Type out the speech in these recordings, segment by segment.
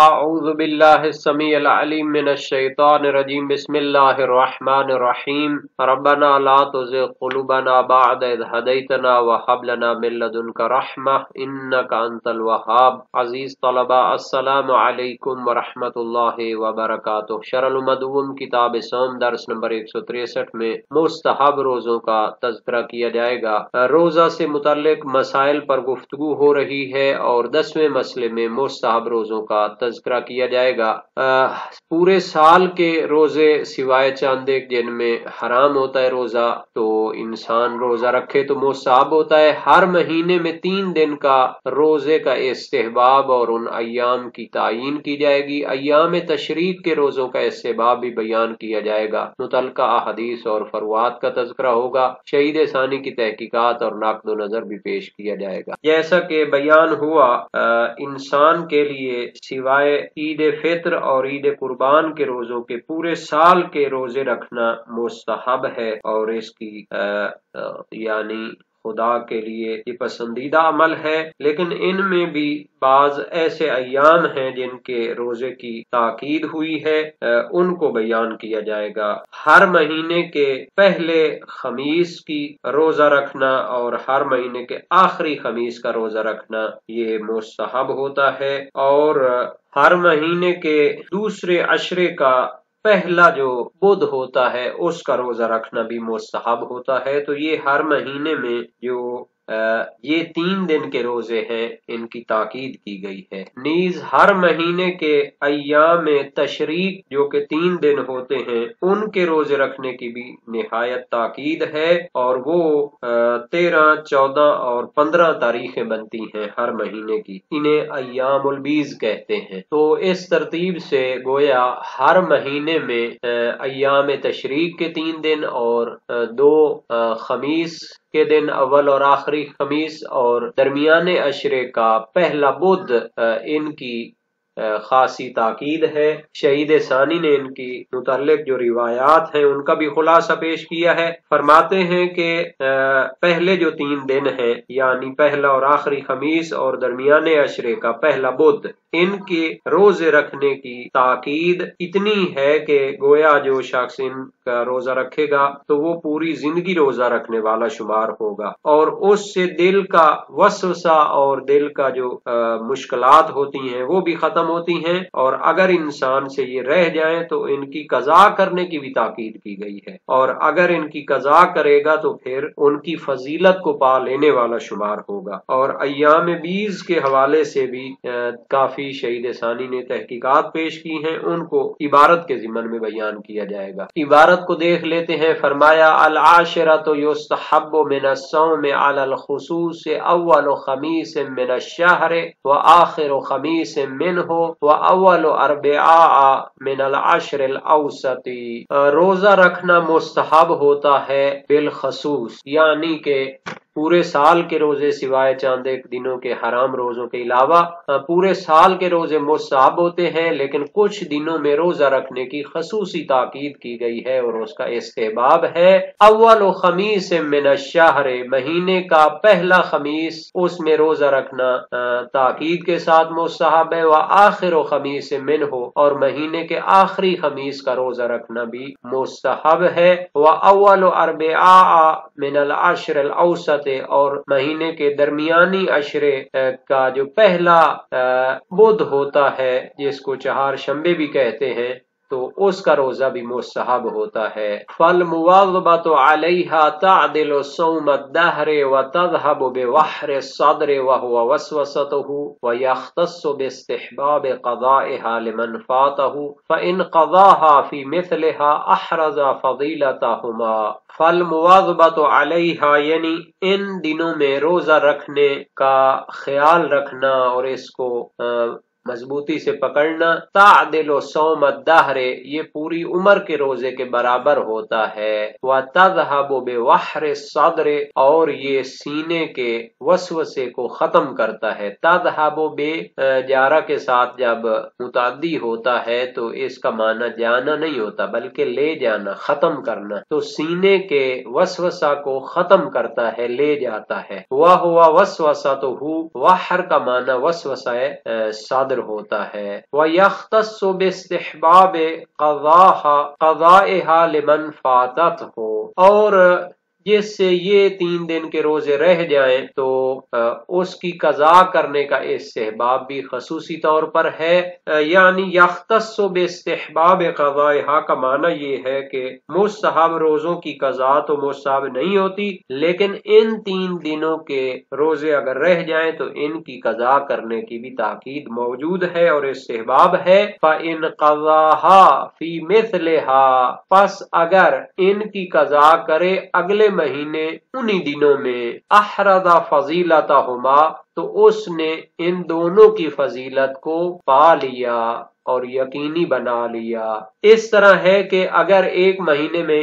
اعوذ باللہ السمیع العلیم من الشیطان الرجیم بسم اللہ الرحمن الرحیم ربنا لا تزغ قلوبنا بعد اذ ہدیتنا وہب لنا من لدنک رحمہ انک انت الوہاب. عزیز طلبہ السلام علیکم ورحمۃ اللہ وبرکاتہ. شرح المدوم کتاب صوم درس نمبر 163 میں مستحب روزوں کا تذکرہ کیا جائے گا. روزہ سے متعلق مسائل پر گفتگو ہو رہی ہے اور 10ویں مسئلے میں مستحب روزوں کا تذکرہ کیا جائے گا. پورے سال کے روزے سوائے چاند ایک دن میں حرام ہوتا ہے روزہ، تو انسان روزہ رکھے تو مستحب ہوتا ہے. ہر مہینے میں 3 دن کا روزے کا استحباب اور ان ایام کی تعین کی جائے گی. ایام تشریق کے روزوں کا استحباب بھی بیان کیا جائے گا. متعلقہ احادیث اور فروات کا تذکرہ ہوگا. شہید ثانی کی تحقیقات اور نقد و نظر بھی پیش کیا جائے گا. جیسا کہ بیان ہوا انسان کے لیے سوائے عید فطر اور عید قربان کے روزوں کے پورے سال کے روزے رکھنا مستحب ہے، اور اس کی یعنی خدا کے لیے یہ پسندیدہ عمل ہے. لیکن ان میں بھی بعض ایسے ایام ہیں جن کے روزے کی تاکید ہوئی ہے، ان کو بیان کیا جائے گا. ہر مہینے کے پہلے خمیس کی روزہ رکھنا اور ہر مہینے کے آخری خمیس کا روزہ رکھنا یہ مستحب ہوتا ہے، اور ہر مہینے کے دوسرے عشرے کا پہلا جو بدھ ہوتا ہے اس کا روزہ رکھنا بھی مستحب ہوتا ہے. تو یہ ہر مہینے میں جو یہ 3 دن کے روزے ہیں ان کی تاکید کی گئی ہے. نیز ہر مہینے کے ایام تشریق جو کہ 3 دن ہوتے ہیں ان کے روزے رکھنے کی بھی نہایت تاکید ہے، اور وہ 13، 14 اور 15 تاریخیں بنتی ہیں ہر مہینے کی. انہیں ایام البیض کہتے ہیں. تو اس ترتیب سے گویا ہر مہینے میں ایام تشریق کے 3 دن اور 2 خمیس کے دن، اول اور آخری خمیس اور درمیانے عشرے کا پہلا بدھ، ان کی خاصی تاکید ہے. شہید ثانی نے ان کی متعلق جو روایات ہیں ان کا بھی خلاصہ پیش کیا ہے. فرماتے ہیں کہ پہلے جو 3 دن ہیں یعنی پہلا اور آخری خمیس اور درمیانے عشرے کا پہلا بدھ، ان کے روزے رکھنے کی تاکید اتنی ہے کہ گویا جو شخص ان کا روزہ رکھے گا تو وہ پوری زندگی روزہ رکھنے والا شمار ہوگا، اور اس سے دل کا وسوسہ اور دل کا جو مشکلات ہوتی ہیں وہ بھی ختم ہوتی ہیں. اور اگر انسان سے یہ رہ جائیں تو ان کی قضاء کرنے کی بھی تاکید کی گئی ہے، اور اگر ان کی قضاء کرے گا تو پھر ان کی فضیلت کو پا لینے والا شمار ہوگا. اور ایام بیض کے حوالے سے بھی کافی شہید ثانی نے تحقیقات پیش کی ہیں، ان کو عبارت کے ضمن میں بیان کیا جائے گا. عبارت کو دیکھ لیتے ہیں. فرمایا العاشرۃ یستحب من الصوم علی الخصوص اول خمیس من الشہر وآخر خمیس منہ وَأَوَّلُ أَرْبِعَاءَ مِنَ الْعَشْرِ الْأَوْسَطِ. روزہ رکھنا مستحب ہوتا ہے بالخصوص، یعنی کہ پورے سال کے روزے سوائے چاند ایک دنوں کے حرام روزوں کے علاوہ پورے سال کے روزے مستحب ہوتے ہیں، لیکن کچھ دنوں میں روزہ رکھنے کی خصوصی تاکید کی گئی ہے اور اس کا استحباب ہے. اول و خمیس من الشہر، مہینے کا پہلا خمیس اس میں روزہ رکھنا تاکید کے ساتھ مستحب ہے. وآخر و خمیس منہ، اور مہینے کے آخری خمیس کا روزہ رکھنا بھی مستحب ہے. وَأَوَّلُ أَرْبِعَاءَ مِنَ الْعَشْرِ الْأَوْسَطِ، اور مہینے کے درمیانی عشرے کا جو پہلا بدھ ہوتا ہے جس کو چہار شنبے بھی کہتے ہیں تو اس کا روزہ بھی مستحب ہوتا ہے. فالمواظبۃ علیہا تعدل صوم الدہر وتذهب بوحر الصدر وهو وسوسته ويختص باستحباب قضائها لمن فاته فإن قضاها في مثلها احرز فضيلتهما. فالمواظبۃ علیہا یعنی ان دنوں میں روزہ رکھنے کا خیال رکھنا اور اس کو مضبوطی سے پکڑنا. تعدل و صوم الدہر، یہ پوری عمر کے روزے کے برابر ہوتا ہے. وَتَذْهَبُ بِوَحْرِ الصَّدْرِ، اور یہ سینے کے وسوسے کو ختم کرتا ہے. تَذْهَبُ بِجارہ کے ساتھ جب متعدی ہوتا ہے تو اس کا معنی جانا نہیں ہوتا بلکہ لے جانا، ختم کرنا. تو سینے کے وسوسہ کو ختم کرتا ہے، لے جاتا ہے. وَهُوَ وَسْوَسَتُهُ، وحر کا معنی وسوسہ صدر ظاہر ہوتا ہے وَيَخْتَصُّ بِاسْتِحْبَابِ قَضَائِهَا لِمَنْ فَاتَتْهُ، اور جس سے یہ 3 دن کے روزے رہ جائیں تو اس کی قضاء کرنے کا استحباب بھی خصوصی طور پر ہے، یعنی یختص باستحباب قضائها کا معنی یہ ہے کہ مستحب روزوں کی قضاء تو مستحب نہیں ہوتی، لیکن ان 3 دنوں کے روزے اگر رہ جائیں تو ان کی قضاء کرنے کی بھی تاکید موجود ہے اور استحباب ہے۔ فَإِن قَضَاهَا فِي مِثْلِهَا، پس اگر ان کی قضاء کرے اگلے مہینے انہی دنوں میں احرد فضیلتہما، تو اس نے ان دونوں کی فضیلت کو پا لیا اور یقینی بنا لیا۔ اس طرح ہے کہ اگر ایک مہینے میں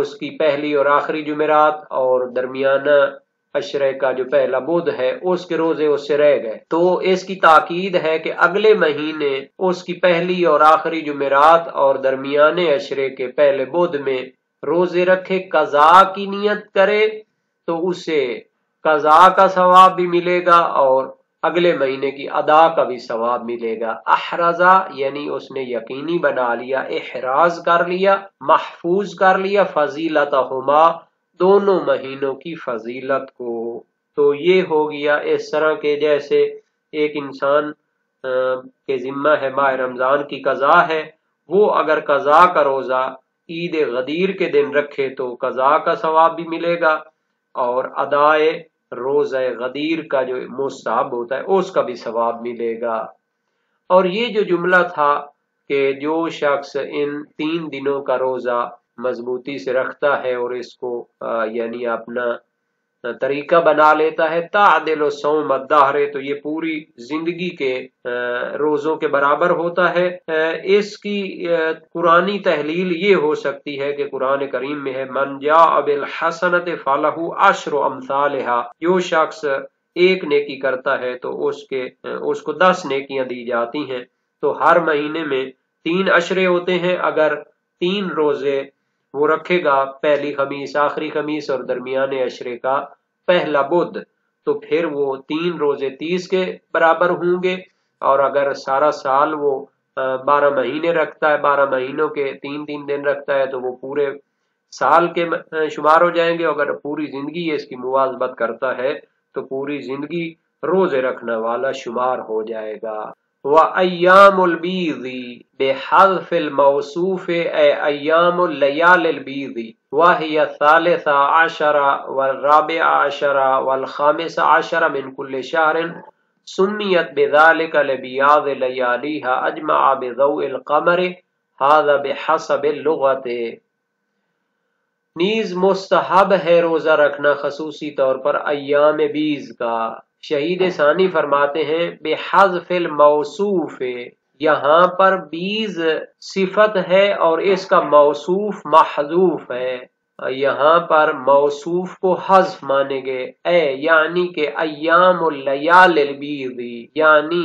اس کی پہلی اور آخری جمعرات اور درمیانہ عشرے کا جو پہلا بدھ ہے اس کے روزے اس سے رہ گئے، تو اس کی تاکید ہے کہ اگلے مہینے اس کی پہلی اور آخری جمعرات اور درمیانے عشرے کے پہلے بدھ میں روزے رکھے، قضاء کی نیت کرے تو اسے قضاء کا ثواب بھی ملے گا اور اگلے مہینے کی ادا کا بھی ثواب ملے گا۔ احرزہ یعنی اس نے یقینی بنا لیا، احراز کر لیا، محفوظ کر لیا فضیلتہما، دونوں مہینوں کی فضیلت کو۔ تو یہ ہو گیا اس طرح کے جیسے ایک انسان کے ذمہ ہے ماہ رمضان کی قضاء ہے، وہ اگر قضاء کا روزہ عید غدیر کے دن رکھے تو قضاء کا ثواب بھی ملے گا اور ادائے روزہ غدیر کا جو مستحب ہوتا ہے اس کا بھی ثواب ملے گا۔ اور یہ جو جملہ تھا کہ جو شخص ان 3 دنوں کا روزہ مضبوطی سے رکھتا ہے اور اس کو یعنی اپنا طریقہ بنا لیتا ہے، تعدل و صوم الدہر، تو یہ پوری زندگی کے روزوں کے برابر ہوتا ہے۔ اس کی قرآنی تحلیل یہ ہو سکتی ہے کہ قرآن کریم میں ہے من جاء بالحسنۃ فلہ عشر امثالھا، جو شخص ایک نیکی کرتا ہے تو اس کو 10 نیکیاں دی جاتی ہیں، تو ہر مہینے میں 3 عشرے ہوتے ہیں۔ اگر 3 روزے وہ رکھے گا، پہلی خمیس، آخری خمیس اور درمیانے عشرے کا پہلا بدھ، تو پھر وہ 3 روزے 30 کے برابر ہوں گے۔ اور اگر سارا سال وہ 12 مہینے رکھتا ہے، 12 مہینوں کے 3 دن رکھتا ہے تو وہ پورے سال کے شمار ہو جائیں گے۔ اگر پوری زندگی اس کی مواظبت کرتا ہے تو پوری زندگی روزے رکھنے والا شمار ہو جائے گا۔ وَأَيَّامُ الْبِيضِ بِحَذْفِ الْمَوْصُوفِ أَيَّامُ اللَّيَالِ الْبِيضِ وَهِيَ ال13 وال14 وال15 من كل شهر سميت بذلك لبياض لياليها أجمع بضوء القمر، هذا بحسب اللغة۔ نیز مستحب ہے روزہ رکھنا خصوصی طور پر ایام بیض کا۔ شہید ثانی فرماتے ہیں بحذف الموصوف، یہاں پر بیض صفت ہے اور اس کا موصوف محذوف ہے، یہاں پر موصوف کو حذف مانیں گے، یعنی کہ ایام اللیال البیض، یعنی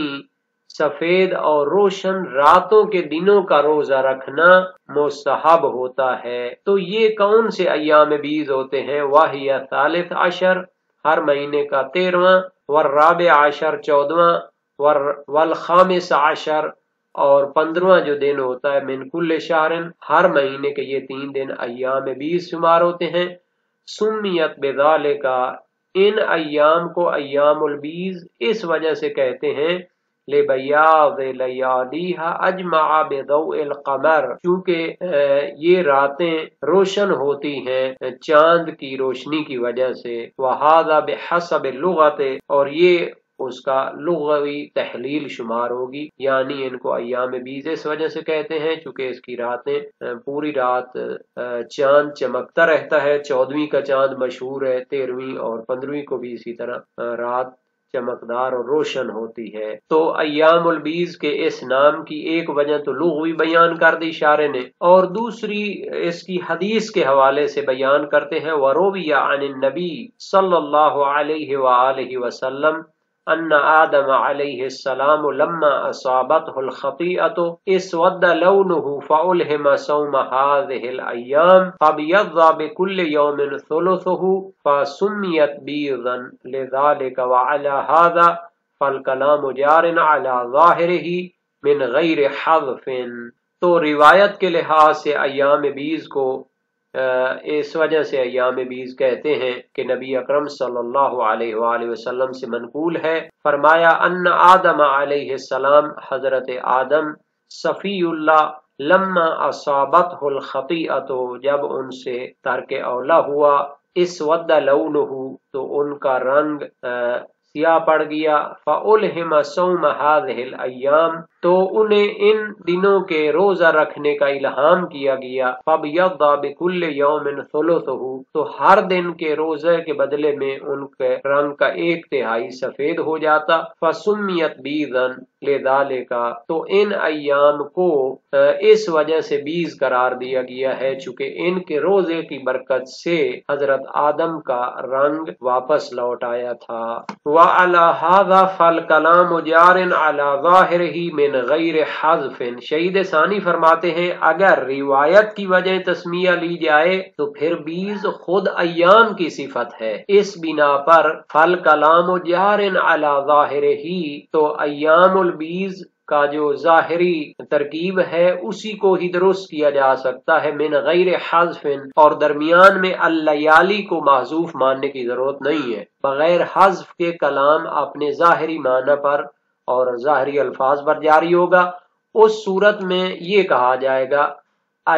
سفید اور روشن راتوں کے دنوں کا روزہ رکھنا مستحب ہوتا ہے۔ تو یہ کون سے ایام بیض ہوتے ہیں؟ واہی 13 ہر مہینے کا 13واں، والرابع 10 14واں، والخامس 10 اور 15واں جو دن ہوتا ہے، من کل شہرن ہر مہینے کے یہ 3 دن ایام 20 شمار ہوتے ہیں۔ سمیت بذالک، ان ایام کو ایام البیض اس وجہ سے کہتے ہیں لبیاض لیالیھا اجمع بضوء القمر، کیونکہ یہ راتیں روشن ہوتی ہیں چاند کی روشنی کی وجہ سے۔ وہذا بحسب اللغۃ، اور یہ اس کا لغوی تحلیل شمار ہوگی، یعنی ان کو ایام 20 اس وجہ سے کہتے ہیں چونکہ اس کی راتیں پوری رات چاند چمکتا رہتا ہے۔ 14ویں کا چاند مشہور ہے، 13ویں اور 15ویں کو بھی اسی طرح رات چمکدار اور روشن ہوتی ہے۔ تو ایام البیض کے اس نام کی ایک وجہ تو لغوی بیان کر دی شارح نے، اور دوسری اس کی حدیث کے حوالے سے بیان کرتے ہیں۔ وَرَوِيَ عَنِ النَّبِيِّ صلی اللہ علیہ وآلہ وسلم ان آدم علیہ السلام لما اصابته الخطیئة اسود لونه فألهم صوم هذه الأيام فبيض بكل يوم ثلثه فسميت بيضا لذلك، وعلى هذا فالکلام جارن علی ظاہرہ من غیر حذف، تو روایت کے لحاظ سے ایام بیس کو اس وجہ سے ایام بیس کہتے ہیں کہ نبی اکرم صلی اللہ علیہ وآلہ وسلم سے منقول ہے، فرمایا ان آدم علیہ السلام، حضرت آدم صفی اللہ، لما اصابتہ الخطیئۃ، جب ان سے ترک اولیٰ ہوا، اسود لونہ، تو ان کا رنگ سیاہ پڑ گیا، فَأُلْهِمَ صَوْمَ هَذِهِ الْأَيَّامِ، تو انہیں ان دنوں کے روزہ رکھنے کا الہام کیا گیا، فَبْيَضَّ بِكُلِّ يَوْمٍ ثُلُثُهُ، تو ہر دن کے روزے کے بدلے میں ان کے رنگ کا ایک تہائی سفید ہو جاتا، فَسُمِّيَتْ بِيضًا لِذَالِكَ، تو ان ایام کو اس وجہ سے بیض قرار دیا گیا ہے چونکہ ان کے روزے کی برکت سے حضرت آدم کا رنگ واپس لوٹ آیا تھا۔ وَعَلَى هَذَا فَالْكَلَامُ جَارٍ عَلَى ظَاهِرِهِ مِنْ غَيْرِ حَذْفٍ، شہید ثانی فرماتے ہیں اگر روایت کی وجہ تسمیہ لی جائے تو پھر بیض خود ایام کی صفت ہے، اس بنا پر فَالْكَلَامُ جَارٍ عَلَى ظَاهِرِهِ، تو ایام البیض کا جو ظاہری ترکیب ہے اسی کو ہی درست کیا جا سکتا ہے من غیر حذف، اور درمیان میں اللیالی کو محذوف ماننے کی ضرورت نہیں ہے، بغیر حذف کے کلام اپنے ظاہری معنی پر اور ظاہری الفاظ پر جاری ہوگا، اس صورت میں یہ کہا جائے گا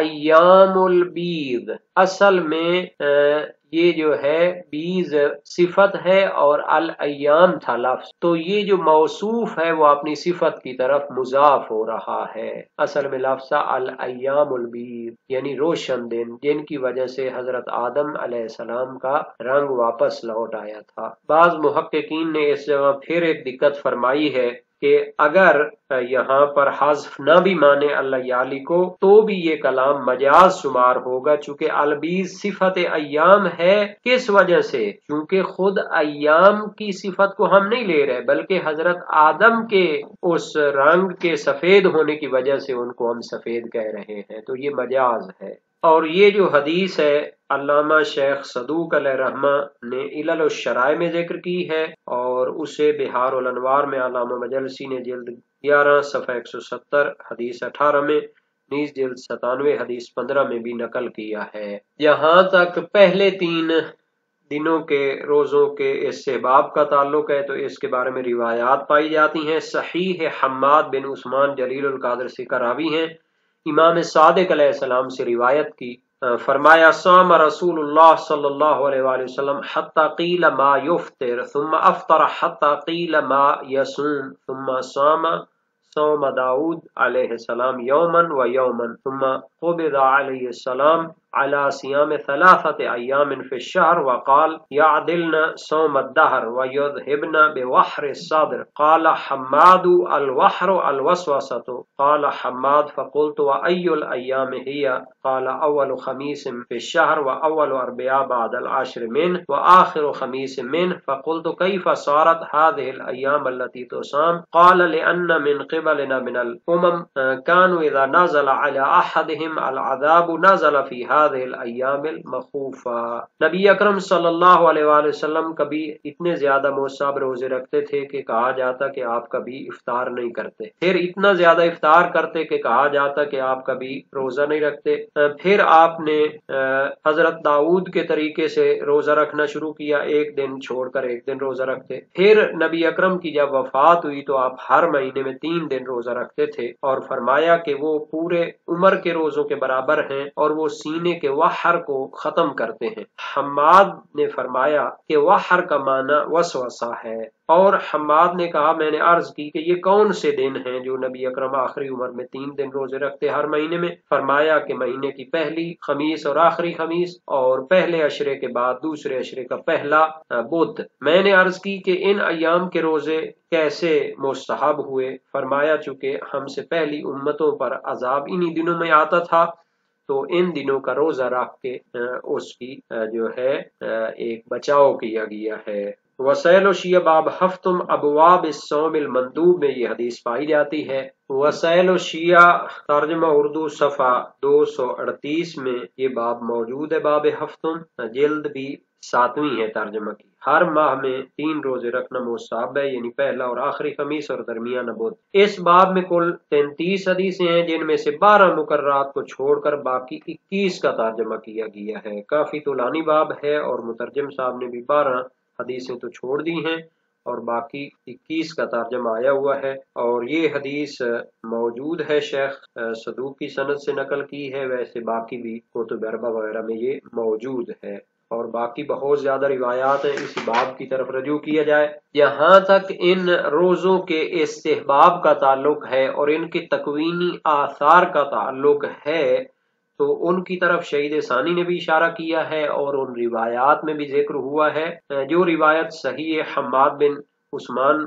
ایام البیض، اصل میں یہ جو ہے بیض صفت ہے اور الایام تھا لفظ، تو یہ جو موصوف ہے وہ اپنی صفت کی طرف مضاف ہو رہا ہے، اصل میں لفظ الایام البیض یعنی روشن دن جن کی وجہ سے حضرت آدم علیہ السلام کا رنگ واپس لوٹ آیا تھا۔ بعض محققین نے اس جگہ پھر ایک دقت فرمائی ہے کہ اگر یہاں پر حذف نہ بھی مانے اللیالی کو تو بھی یہ کلام مجاز شمار ہوگا، چونکہ البیض صفت ایام ہے، کس وجہ سے؟ چونکہ خود ایام کی صفت کو ہم نہیں لے رہے بلکہ حضرت آدم کے اس رنگ کے سفید ہونے کی وجہ سے ان کو ہم سفید کہہ رہے ہیں، تو یہ مجاز ہے۔ اور یہ جو حدیث ہے علامہ شیخ صدوق علیہ رحمہ نے علل الشرائع میں ذکر کی ہے، اور اسے بحار الانوار میں علامہ مجلسی نے جلد 11 صفحہ 170 حدیث 18 میں، نیز جلد 97 حدیث 15 میں بھی نقل کیا ہے۔ یہاں تک پہلے 3 دنوں کے روزوں کے استحباب کا تعلق ہے، تو اس کے بارے میں روایات پائی جاتی ہیں۔ صحیح حماد بن عثمان جلیل القادر سے راوی ہیں، امام صادق علیہ السلام سے روایت کی، فرمایا صام رسول اللہ صلی اللہ علیہ وآلہ وسلم حتی قیل ما یفطر ثم افطر حتی قیل ما یصوم ثم صام صوم داود علیہ السلام یوما و یوما ثم قبض علیہ السلام على صيام 3 أيام في الشهر وقال يعدلنا صوم الدهر ويذهبنا بوحر الصدر، قال حماد الوحر الوسوسة، قال حماد فقلت وأي الأيام هي؟ قال أول خميس في الشهر وأول أربعاء بعد العشر منه وآخر خميس منه، فقلت كيف صارت هذه الأيام التي تصام؟ قال لأن من قبلنا من الأمم كانوا إذا نزل على أحدهم العذاب نزل في هذا الایام المخوفہ۔ نبی اکرم صلی اللہ علیہ وآلہ وسلم کبھی اتنے زیادہ مصاب روزے رکھتے تھے کہ کہا جاتا کہ آپ کبھی افطار نہیں کرتے، پھر اتنا زیادہ افطار کرتے کہ کہا جاتا کہ آپ کبھی روزہ نہیں رکھتے، پھر آپ نے حضرت داؤد کے طریقے سے روزہ رکھنا شروع کیا، ایک دن چھوڑ کر ایک دن روزہ رکھتے، پھر نبی اکرم کی جب وفات ہوئی تو آپ ہر مہینے میں 3 دن روزہ رکھتے تھے، اور فرمایا کہ وہ پورے عمر کے روزوں کے برابر ہیں اور وہ سینے کہ وحر کو ختم کرتے ہیں۔ حماد نے فرمایا کہ وحر کا معنی وسوسہ ہے، اور حماد نے کہا میں نے عرض کی کہ یہ کون سے دن ہیں جو نبی اکرم آخری عمر میں 3 دن روزے رکھتے ہر مہینے میں؟ فرمایا کہ مہینے کی پہلی خمیس اور آخری خمیس اور پہلے عشرے کے بعد دوسرے عشرے کا پہلا بدھ۔ میں نے عرض کی کہ ان ایام کے روزے کیسے مستحب ہوئے؟ فرمایا چونکہ ہم سے پہلی امتوں پر عذاب انہی دنوں میں آتا تھا تو ان دنوں کا روزہ رکھ کے اس کی جو ہے ایک بچاؤ کیا گیا ہے۔ وسائل الشیعہ باب 7 ابواب الصوم المندوب میں یہ حدیث پائی جاتی ہے۔ وسائل الشیعہ ترجمہ اردو صفحہ 238 میں یہ باب موجود ہے، باب 7 جلد بھی ساتویں ہے ترجمہ کی۔ ہر ماہ میں 3 روزے رکھنا مصاب ہے، یعنی پہلا اور آخری خمیس اور درمیان بدھ۔ اس باب میں کل 33 حدیثیں ہیں، جن میں سے 12 مقررات کو چھوڑ کر باقی 21 کا ترجمہ کیا گیا ہے۔ کافی طولانی باب ہے اور مترجم صاحب نے بھی 12 حدیثیں تو چھوڑ دی ہیں اور باقی 21 کا ترجمہ آیا ہوا ہے۔ اور یہ حدیث موجود ہے، شیخ صدوق کی سند سے نقل کی ہے، ویسے باقی بھی کتب اربعہ وغیرہ میں یہ موجود ہے اور باقی بہت زیادہ روایات ہیں۔ اسی باب کی طرف رجوع کیا جائے۔ یہاں تک ان روزوں کے استحباب کا تعلق ہے اور ان کے تکوینی آثار کا تعلق ہے، تو ان کی طرف شہید ثانی نے بھی اشارہ کیا ہے اور ان روایات میں بھی ذکر ہوا ہے۔ جو روایت صحیح حماد بن عثمان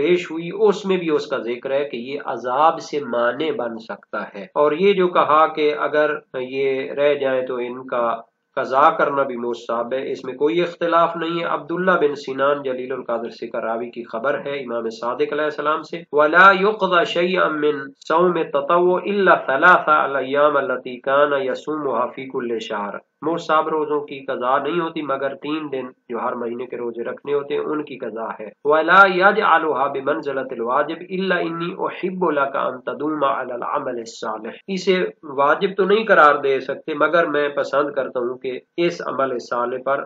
پیش ہوئی اس میں بھی اس کا ذکر ہے کہ یہ عذاب سے معنی بن سکتا ہے، اور یہ جو کہا کہ اگر یہ رہ جائیں تو ان کا قضا کرنا بھی مصاب ہے، اس میں کوئی اختلاف نہیں ہے۔ عبداللہ بن سنان جلیل القدر سے کا راوی کی خبر ہے امام صادق علیہ السلام سے، وَلَا يُقْضَى شَيْئًا مِّن صَوْمِ التَّطَوُّعِ إِلَّا ثَلَاثَ الْأَيَّامِ الَّتِي كَانَ يَصُومُهَا فِي كُلِّ شَهْرٍ۔ مصاب روزوں کی قضا نہیں ہوتی مگر 3 دن جو ہر مہینے کے روزے رکھنے ہوتے ہیں ان کی قضا ہے۔ وَلَا يَجْعَلُهَا بِمَنْزِلَةِ الْوَاجِبِ إِلَّا إِنِّي أُحِبُّ لَكَ أَن تَدُومَ عَلَى الْعَمَلِ الصَّالِحِ۔ اسے واجب تو نہیں قرار دے سکتے مگر میں پسند کرتا ہوں کہ اس عمل صالح پر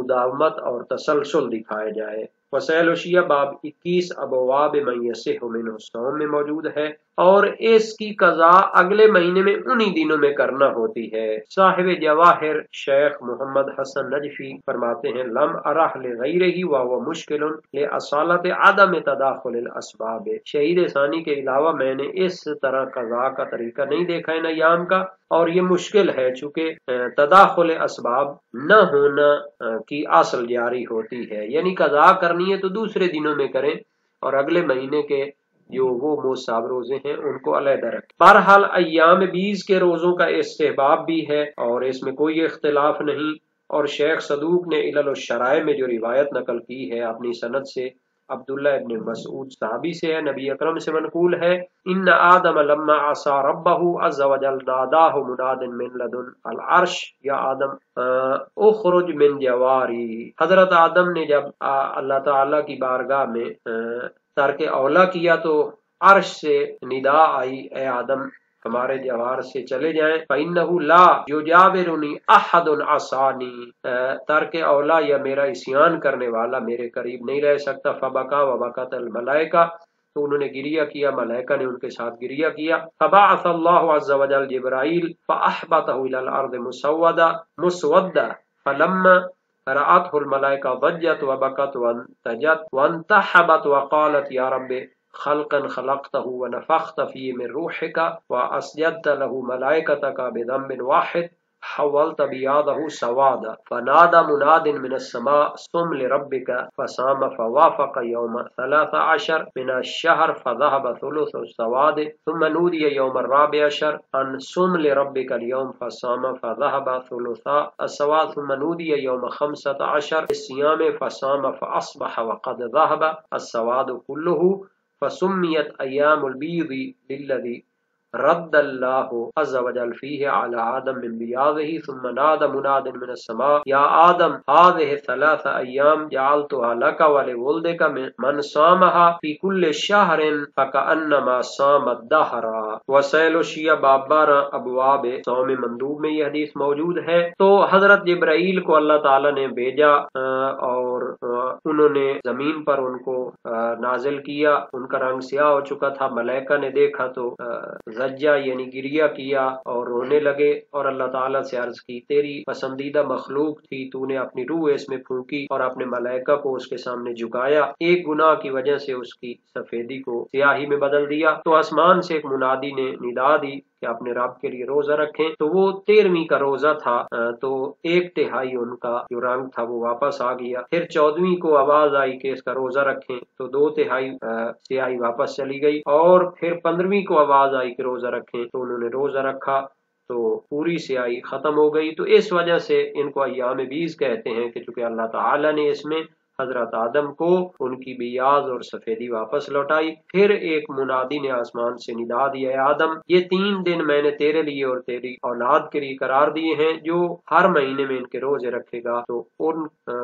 مداومت اور تسلسل دکھائے جائے۔ وسائل الشیعہ باب 21 ابواب من یصح منہ الصوم میں موجود ہے، اور اس کی قضا اگلے مہینے میں انہی دنوں میں کرنا ہوتی ہے۔ صاحب جواہر شیخ محمد حسن نجفی فرماتے ہیں، لم ارح لغیرہ وهو مشکل لاصالۃ عدم تداخل الاسباب۔ شہید ثانی کے علاوہ میں نے اس طرح قضا کا طریقہ نہیں دیکھا ان ایام کا، اور یہ مشکل ہے چونکہ تداخل اسباب نہ ہونا کی اصل جاری ہوتی ہے، یعنی قضا کرنی ہے تو دوسرے دنوں میں کریں اور اگلے مہینے کے جو وہ مصاب روزے ہیں ان کو علیحدہ رکھیں۔ بہرحال ایام 20 کے روزوں کا استحباب بھی ہے اور اس میں کوئی اختلاف نہیں، اور شیخ صدوق نے علل الشرائع میں جو روایت نقل کی ہے اپنی سند سے عبداللہ ابن مسعود صحابی سے ہے، نبی اکرم سے منقول ہے، ان آدم لما عصا ربه عز وجل ناداه مناد من لدن العرش یا آدم اخرج من جواری۔ حضرت آدم نے جب اللہ تعالی کی بارگاہ میں ترک اولا کیا تو عرش سے ندا آئی، اے آدم ہمارے جوار سے چلے جائیں۔ فَإِنَّهُ لَا يُجَاوِرُنِي أَحَدٌ عَصَانِي، ترک اولا یا میرا عصیان کرنے والا میرے قریب نہیں رہ سکتا۔ فَبَكَا وَبَكَتِ الْمَلَائِكَةُ، تو انہوں نے گریہ کیا، ملائکہ نے ان کے ساتھ گریہ کیا۔ فَبَعَثَ اللَّهُ عَزَّ وَجَلَّ جِبْرَائِيلَ فَأَحْبَطَهُ إِلَى الْأَرْضِ مُسْوَدًّا فَلَمَّا رأته الملائكة ضجت وبكت وانتجت وانتحبت وقالت يا رب خلقا خلقته ونفخت فيه من روحك وأسجدت له ملائكتك بذنب واحد حولت بياضه سوادا فنادى مناد من السماء صم لربك فصام فوافق يوم 13 من الشهر فذهب ثلث السواد ثم نودي يوم 14 أن صم لربك اليوم فصام فذهب ثلث السواد ثم نودي يوم 15 الصيام فصام فأصبح وقد ذهب السواد كله فسميت أيام البيض للذي رد الله عز وجل فيه على آدم من بياضه ثم نادى مناد من السماء يا آدم هذه 3 أيام جعلتها لك ولولدك من صامها في كل شهر فكأنما صام الدهر۔ وسائل الشیعہ باب 12 ابواب صوم مندوب میں یہ حدیث موجود ہے۔ تو حضرت جبرائیل کو اللہ تعالی نے بھیجا اور انہوں نے زمین پر ان کو نازل کیا، ان کا رنگ سیاہ ہو چکا تھا، ملائکہ نے دیکھا تو زجہ یعنی گریہ کیا اور رونے لگے، اور اللہ تعالیٰ سے عرض کی تیری پسندیدہ مخلوق تھی، تو نے اپنی روح اس میں پھونکی اور اپنے ملائکہ کو اس کے سامنے جھکایا، ایک گناہ کی وجہ سے اس کی سفیدی کو سیاہی میں بدل دیا۔ تو آسمان سے ایک منادی نے ندا دی کہ اپنے رب کے لیے روزہ رکھیں، تو وہ 13ویں کا روزہ تھا، تو 1/3 ان کا جو رنگ تھا وہ واپس آ گیا۔ پھر 14ویں کو آواز آئی کہ اس کا روزہ رکھیں، تو 2/3 سیاہی واپس چلی گئی، اور پھر 15ویں کو آواز آئی کہ روزہ رکھیں، تو انہوں نے روزہ رکھا تو پوری سیاہی ختم ہو گئی۔ تو اس وجہ سے ان کو ایام 20 کہتے ہیں کہ چونکہ اللہ تعالی نے اس میں حضرت آدم کو ان کی بیاض اور سفیدی واپس لوٹائی۔ پھر ایک منادی نے آسمان سے ندا دیا، اے آدم، یہ 3 دن میں نے تیرے لیے اور تیری اولاد کے لیے قرار دیے ہیں، جو ہر مہینے میں ان کے روزے رکھے گا تو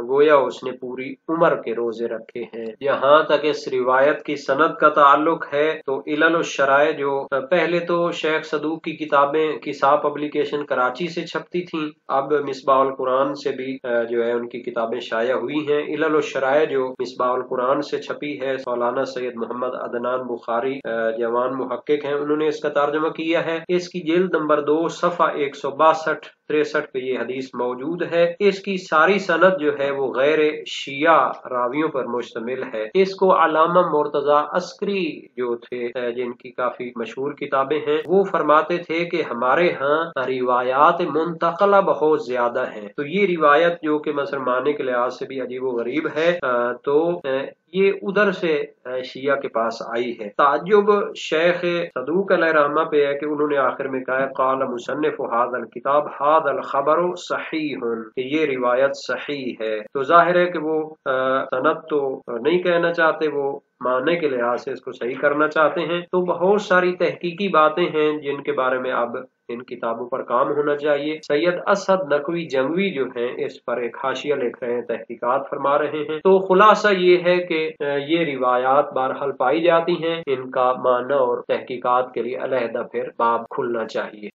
گویا اس نے پوری عمر کے روزے رکھے ہیں۔ یہاں تک اس روایت کی سند کا تعلق ہے تو علل الشرائع جو پہلے تو شیخ صدوق کی کتابیں کسا پبلیکیشن کراچی سے چھپتی تھیں، اب مصباح القران سے بھی جو ہے ان کی کتابیں شائع ہوئی ہیں۔ علل الشرائع جو مصباح القران سے چھپی ہے، مولانا سید محمد عدنان بخاری جوان محقق ہیں، انہوں نے اس کا ترجمہ کیا ہے۔ اس کی جلد نمبر 2 صفحہ 162-63 پہ یہ حدیث موجود ہے۔ اس کی ساری سند جو ہے وہ غیر شیعہ راویوں پر مشتمل ہے۔ اس کو علامہ مرتضی عسکری جو تھے، جن کی کافی مشہور کتابیں ہیں، وہ فرماتے تھے کہ ہمارے ہاں روایات منتقلہ بہت زیادہ ہیں۔ تو یہ روایت جو کہ مسلمانے کے لحاظ سے بھی عجیب و غریب ہے، تو یہ ادھر سے شیعہ کے پاس آئی ہے۔ تعجب شیخ صدوق علیہ رحمہ پہ ہے کہ انہوں نے آخر میں کہا، قال مصنف هذا الكتاب هذا الخبر صحیح، کہ یہ روایت صحیح ہے۔ تو ظاہر ہے کہ وہ سند تو نہیں کہنا چاہتے، وہ معنی کے لحاظ سے اس کو صحیح کرنا چاہتے ہیں۔ تو بہت ساری تحقیقی باتیں ہیں جن کے بارے میں اب ان کتابوں پر کام ہونا چاہیے۔ سید اسد نقوی جنگوی جو ہیں اس پر ایک حاشیہ لکھ رہے ہیں، تحقیقات فرما رہے ہیں۔ تو خلاصہ یہ ہے کہ یہ روایات بہرحال پائی جاتی ہیں، ان کا معنی اور تحقیقات کے لیے علیحدہ پھر باب کھلنا چاہیے۔